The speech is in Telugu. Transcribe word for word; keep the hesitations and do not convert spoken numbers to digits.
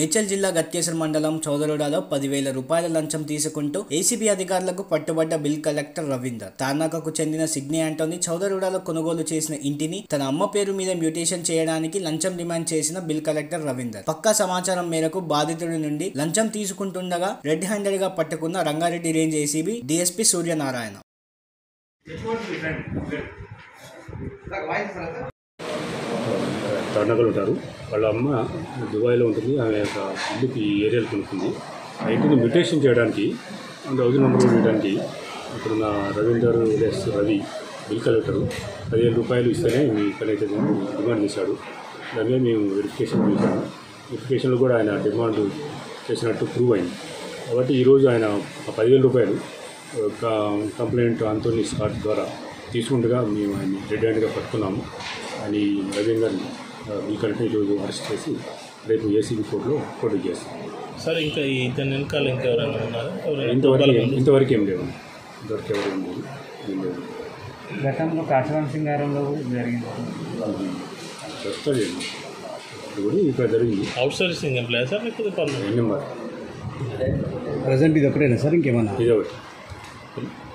మేడ్చల్ జిల్లా గట్కేసర్ మండలం చౌదరోడాలో పది వేల రూపాయల లంచం తీసుకుంటూ ఏసీబీ అధికారులకు పట్టుబడ్డ బిల్ కలెక్టర్ రవీందర్. తార్నాకకు చెందిన సిగ్నీ యాంటోనీ చౌదరోడాలో కొనుగోలు చేసిన ఇంటిని తన అమ్మ పేరు మీద మ్యూటేషన్ చేయడానికి లంచం డిమాండ్ చేసిన బిల్ కలెక్టర్ రవీందర్ పక్కా సమాచారం మేరకు బాధితుడి నుండి లంచం తీసుకుంటుండగా రెడ్ హ్యాండెడ్ గా పట్టుకున్న Rangareddy range ACB DSP Suryanarayana. తార్నాకలు ఉంటారు, వాళ్ళ అమ్మ దుబాయ్లో ఉంటుంది. ఆమె యొక్క ఇల్లుకి ఈ ఏరియాలో కొనుక్కుంది. ఆ ఇంటిని మ్యూటేషన్ చేయడానికి హౌసింగ్ నెంబర్ వేయడానికి ఇక్కడ నా Ravinder S Ravi bill collector పదిహేను రూపాయలు ఇస్తేనే మీ కలెక్టర్ డిమాండ్ చేశాడు. దానివే మేము వెరిఫికేషన్ చేశాము. వెరిఫికేషన్లో కూడా ఆయన డిమాండ్ చేసినట్టు ప్రూవ్ అయింది. కాబట్టి ఈరోజు ఆయన ఆ పదివేల రూపాయలు కంప్లైంట్ ఆంటోనీ స్కాట్ ద్వారా తీసుకుంటగా మేము ఆయన రెడ్ హ్యాండ్గా పట్టుకున్నాము. అని రవీందర్ని బిల్ కలెక్టర్ ఈరోజు అరెస్ట్ చేసి రేపు ఏసీబీ కోర్టులో కోర్టు చేస్తాం సార్. ఇంకా ఇతని వెనకాల ఇంకెవరైనా ఉన్నారా? ఇంతవరకు ఇంతవరకు ఏం లేదు, ఇంతవరకు ఎవరు ఏం లేదు, ఏం లేదు. గతంలో కాచవరం సింగారంలో జరిగింది, అది కూడా ఇక్కడ జరిగింది. అవుట్ సోర్సింగ్ ఎంప్లాయ్ సార్, లేకపోతే పర్లేదు. ప్రజెంట్ ఇది ఒకటేనా సార్ ఇంకేమన్నా? ఇది ఒకటి.